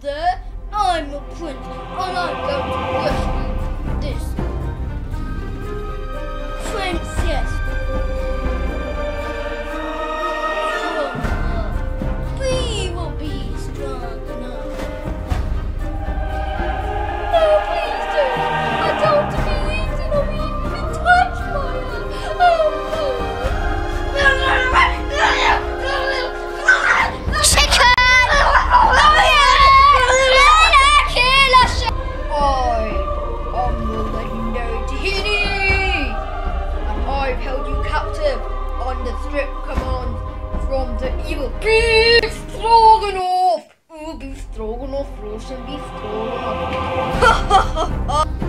there. I'm a prince, and I'm going to rescue this princess from her. We will be strong enough. No, please don't. I don't believe that I'll be touched by her. Oh, chicken! On the strip command from the evil Beef Stroganoff! Ooh, Beef Stroganoff, roast and Beef Stroganoff.